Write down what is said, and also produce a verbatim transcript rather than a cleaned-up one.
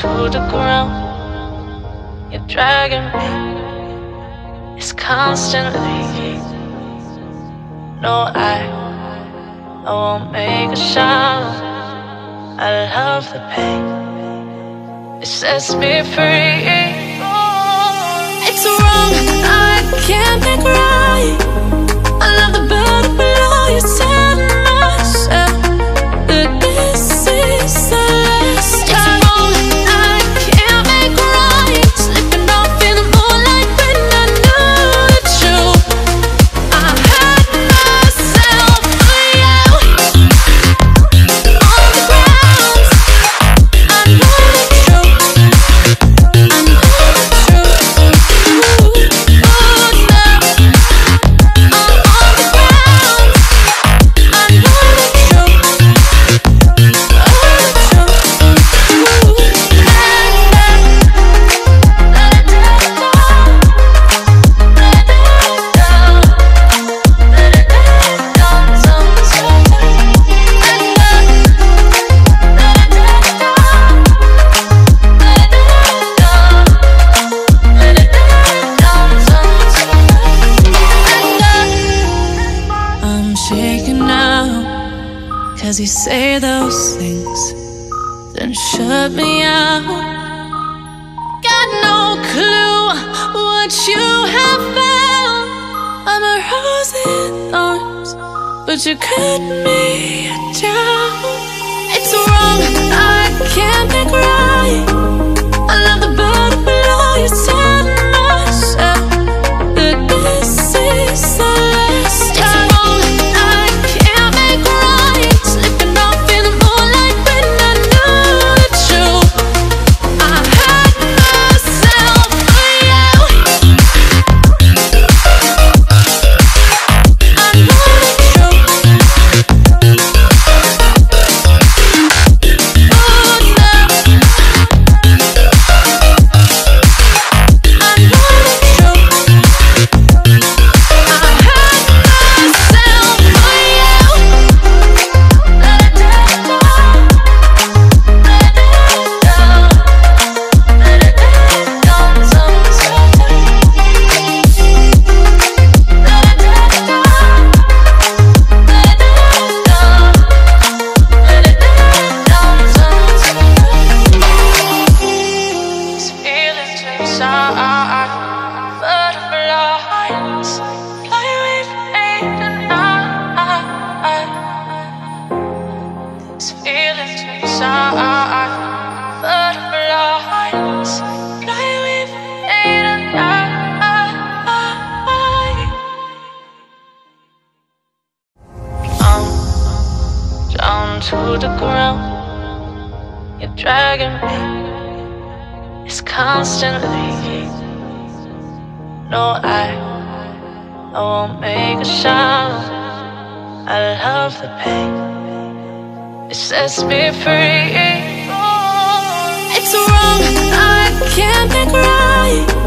to the ground. You're dragging me, it's constantly. No, I, I won't make a sound. I love the pain, it sets me free. It's wrong, I can't make right. I love the better below you said myself. But this is the last time. It's wrong, I can't make right. Slipping off in the moonlight when I knew it's true. I had myself for you. On the ground, I know the truth. I know you say those things, then shut me out. Got no clue what you have found. I'm a rose in thorns, but you cut me down. It's wrong, I can't make right. I love the bird below you said myself. But this is the last time. To the ground, you're dragging me, it's constantly. No, I, I won't make a sound. I love the pain, it sets me free. It's wrong, I can't make right.